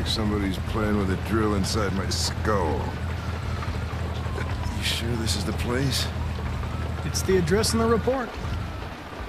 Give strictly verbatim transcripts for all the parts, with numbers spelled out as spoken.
like somebody's playing with a drill inside my skull. You sure this is the place? It's the address in the report.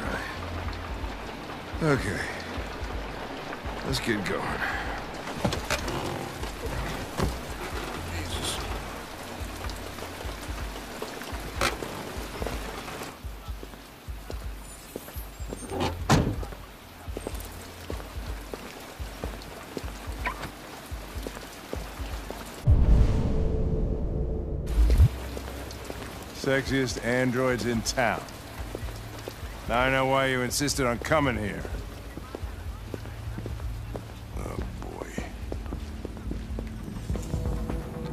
Right. Okay. Let's get going. Jesus. Sexiest androids in town. Now I know why you insisted on coming here.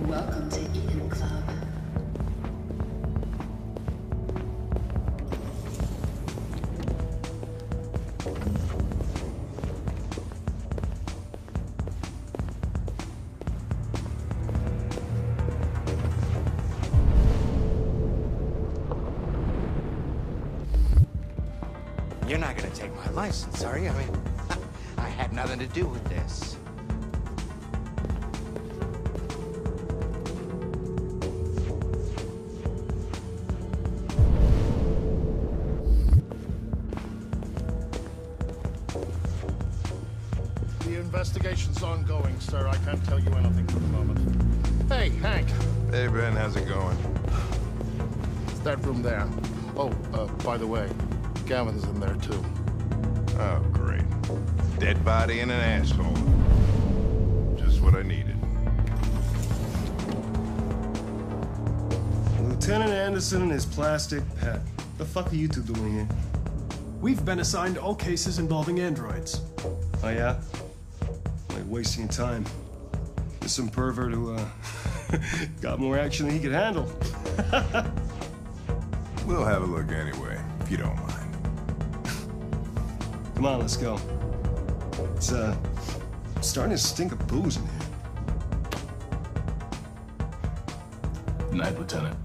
Welcome to Eden Club. You're not gonna take my license, are you? I mean, I had nothing to do with this. Investigation's ongoing, sir. I can't tell you anything for the moment. Hey, Hank. Hey, Ben. How's it going? It's that room there. Oh, uh, by the way, Gavin's in there, too. Oh, great. Dead body and an asshole. Just what I needed. Lieutenant Anderson and his plastic pet. The fuck are you two doing here? We've been assigned all cases involving androids. Oh, yeah? Wasting time. There's some pervert who uh, got more action than he could handle. We'll have a look anyway, if you don't mind. Come on, let's go. It's uh, starting to stink of booze in here. Good night, Lieutenant.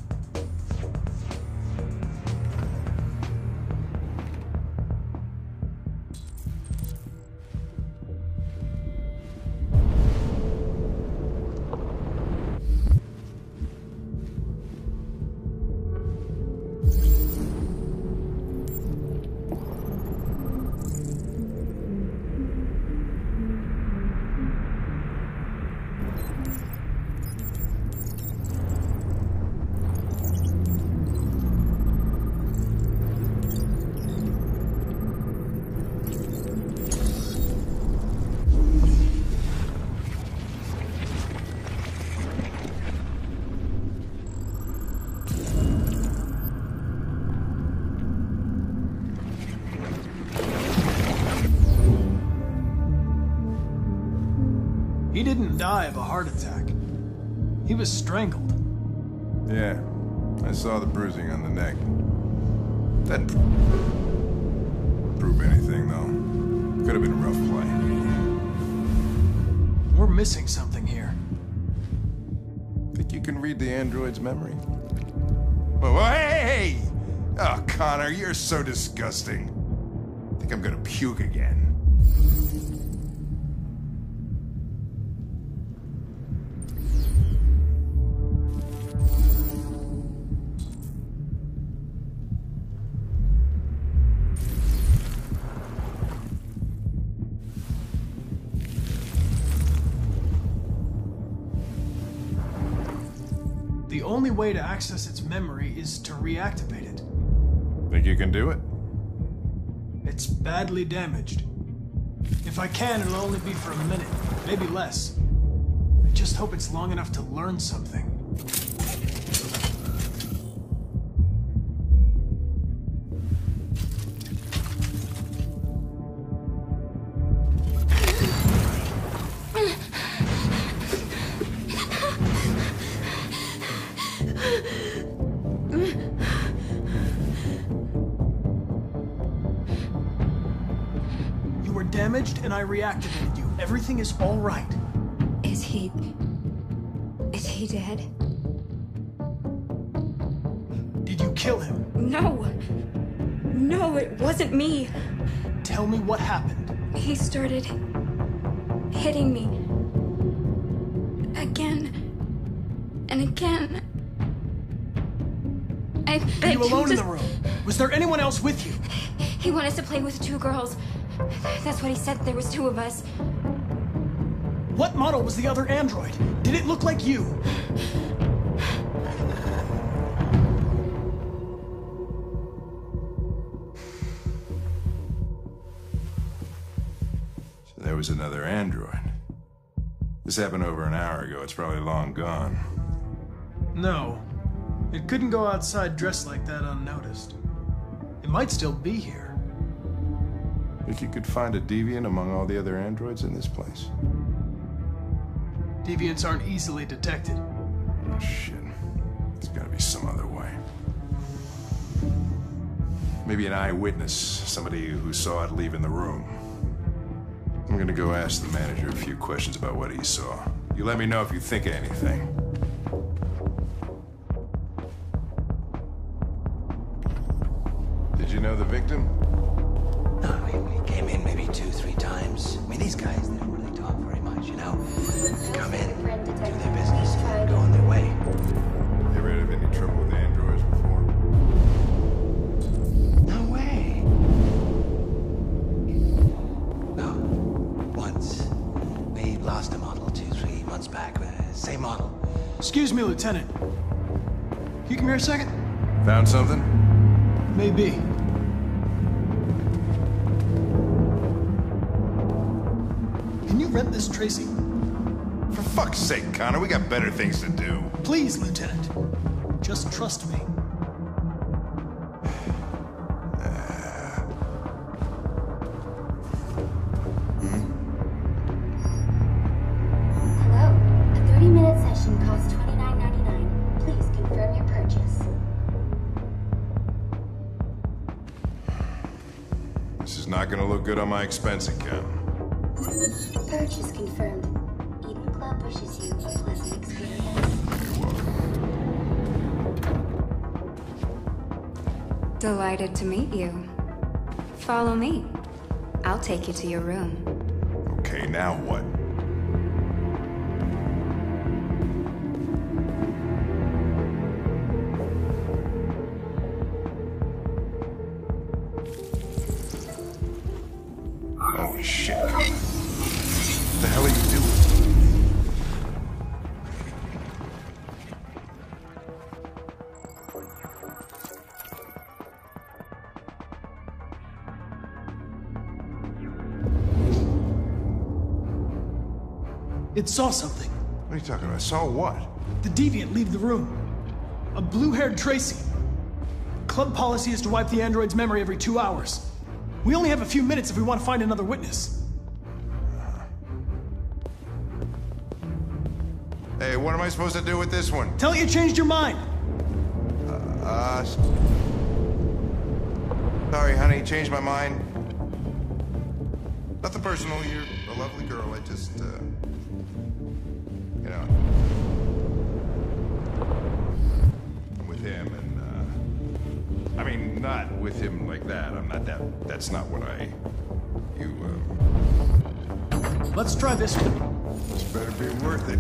He didn't die of a heart attack. He was strangled. Yeah, I saw the bruising on the neck. That didn't prove anything, though. Could have been a rough play. We're missing something here. Think you can read the android's memory? Whoa, whoa, hey! Oh, Connor, you're so disgusting. I think I'm gonna puke again. The only way to access its memory is to reactivate it. Think you can do it? It's badly damaged. If I can, it'll only be for a minute, maybe less. I just hope it's long enough to learn something. Damaged and I reactivated you. Everything is all right. Is he... is he dead? Did you kill him? No. No, it wasn't me. Tell me what happened. He started hitting me. and again. I Are you alone just... in the room? Was there anyone else with you? He wanted us to play with two girls. That's what he said. There was two of us. What model was the other android? Did it look like you? So there was another android. This happened over an hour ago. It's probably long gone. No. It couldn't go outside dressed like that unnoticed. It might still be here. If you could find a deviant among all the other androids in this place. Deviants aren't easily detected. Oh, shit. There's gotta be some other way. Maybe an eyewitness, somebody who saw it leaving the room. I'm gonna go ask the manager a few questions about what he saw. You let me know if you think of anything. Did you know the victim? No, I mean, he came in maybe two, three times. I mean, these guys, they don't really talk very much, you know? They come in, do their business, and go on their way. You ever had any trouble with androids before? No way. No. Once. We lost a model two, three months back. Uh, same model. Excuse me, Lieutenant. Can you come here a second? Found something? Maybe. Can you rent this, Tracy? For fuck's sake, Connor, we got better things to do. Please, Lieutenant. Just trust me. Good on my expense account. Purchase confirmed. Eden Club wishes you a pleasant experience. You're welcome. Delighted to meet you. Follow me. I'll take you to your room. Okay, now what? It saw something. What are you talking about? Saw what? The deviant leave the room. A blue-haired Tracy. Club policy is to wipe the android's memory every two hours. We only have a few minutes if we want to find another witness. Hey, what am I supposed to do with this one? Tell it you changed your mind. Uh, uh sorry, honey, changed my mind. Nothing personal. You're a lovely girl. I just, uh... You know, I'm with him, and uh, I mean, not with him like that. I'm not that. That's not what I. You. Uh, Let's try this one. This better be worth it.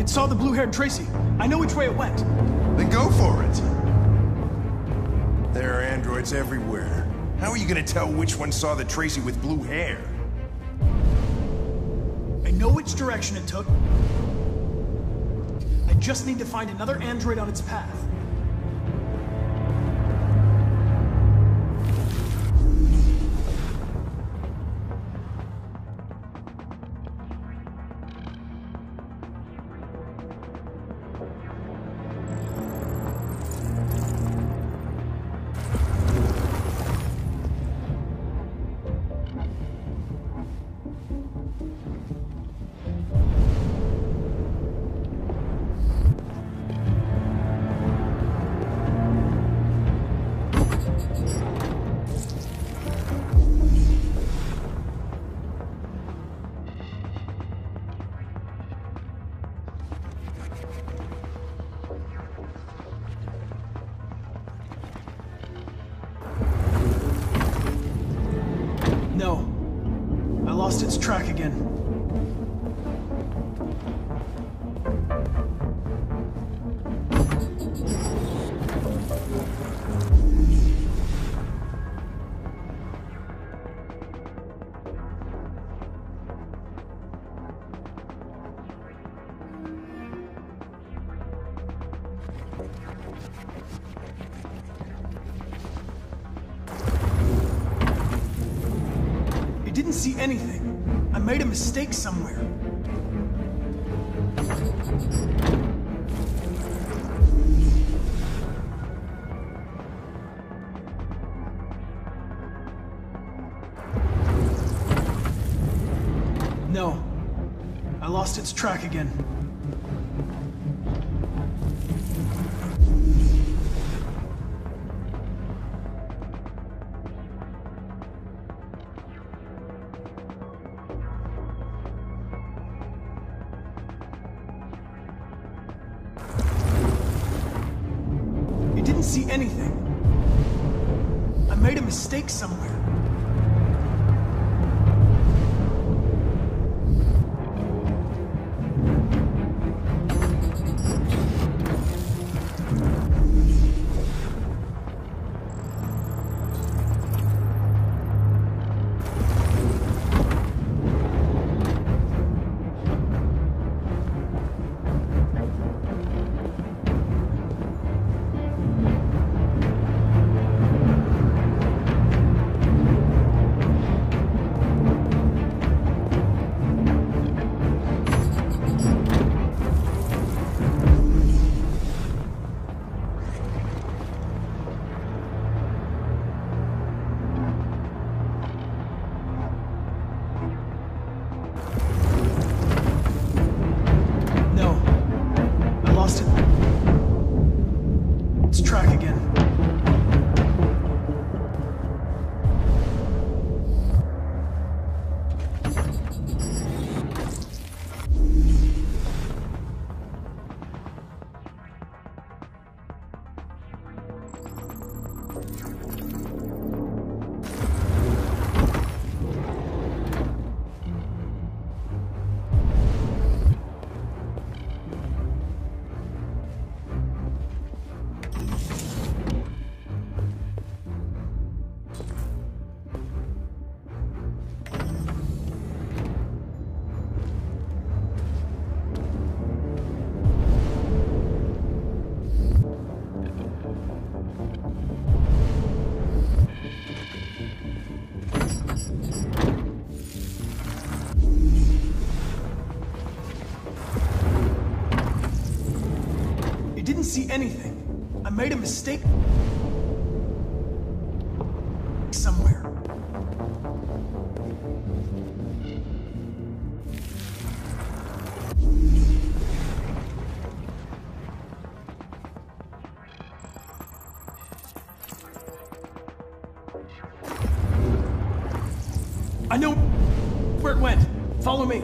I saw the blue-haired Tracy. I know which way it went. Then go for it. There are androids everywhere. How are you gonna tell which one saw the Tracy with blue hair? I know which direction it took. I just need to find another android on its path. lost its track again. I didn't see anything. I made a mistake somewhere. No, I lost its track again. See anything. I made a mistake somewhere. I didn't see anything. I made a mistake somewhere. I know where it went. Follow me.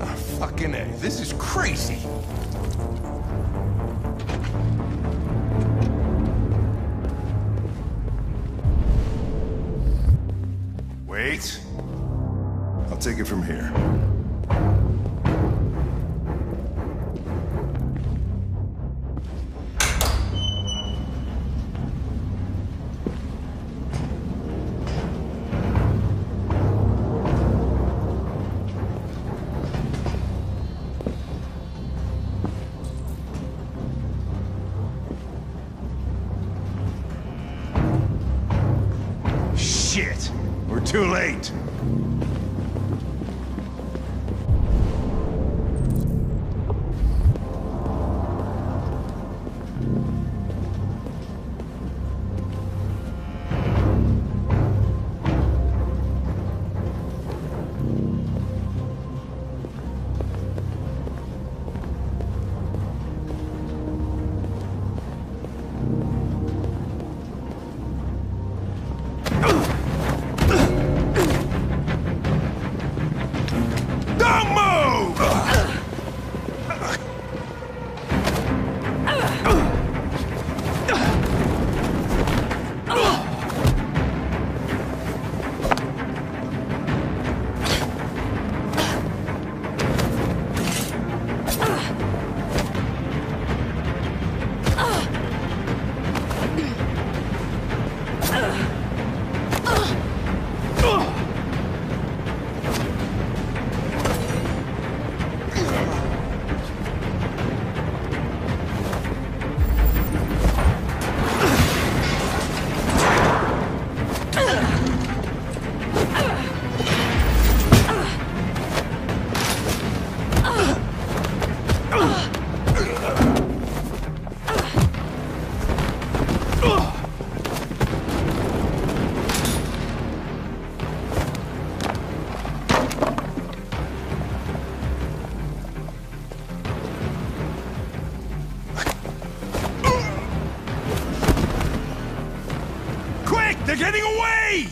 Oh, fucking A. This is crazy. I'll take it from here. Shit! We're too late! getting away!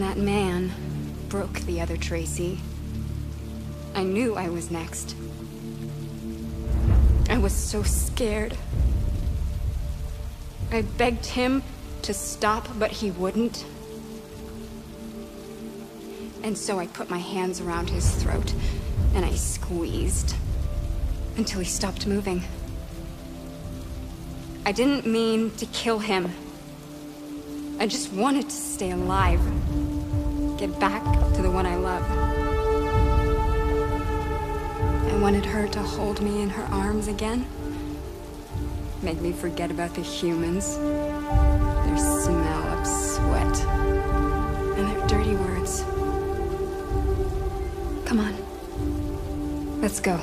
That man broke the other Tracy. I knew I was next. I was so scared. I begged him to stop, but he wouldn't. And so I put my hands around his throat, and I squeezed until he stopped moving. I didn't mean to kill him. I just wanted to stay alive. Get back to the one I love. I wanted her to hold me in her arms again. Make me forget about the humans, their smell of sweat, and their dirty words. Come on. Let's go.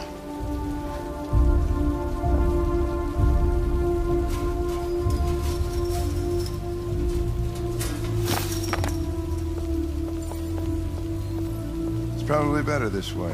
Probably better this way.